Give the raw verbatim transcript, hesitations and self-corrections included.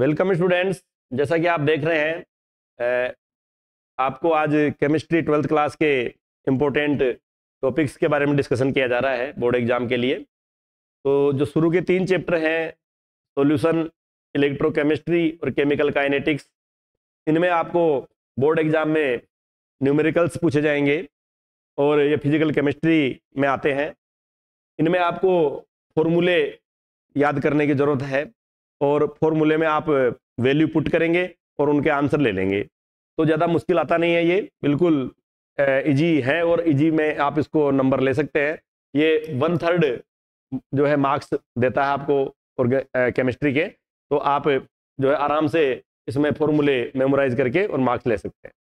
Welcome students, जैसा कि आप देख रहे हैं आपको आज केमिस्ट्री ट्वेल्थ क्लास के इम्पोर्टेंट टॉपिक्स के बारे में डिस्कशन किया जा रहा है बोर्ड एग्जाम के लिए। तो जो शुरू के तीन चैप्टर हैं सॉल्यूशन, इलेक्ट्रोकेमिस्ट्री और केमिकल काइनेटिक्स, इनमें आपको बोर्ड एग्जाम में न्यूमेरिकल्स पूछे जाएंगे और ये फिजिकल केमिस्ट्री में आते हैं। इनमें आपको फॉर्मूले याद करने की ज़रूरत है और फॉर्मूले में आप वैल्यू पुट करेंगे और उनके आंसर ले लेंगे। तो ज़्यादा मुश्किल आता नहीं है, ये बिल्कुल इजी है और इजी में आप इसको नंबर ले सकते हैं। ये वन थर्ड जो है मार्क्स देता है आपको और केमिस्ट्री के, तो आप जो है आराम से इसमें फॉर्मूले मेमोराइज करके और मार्क्स ले सकते हैं।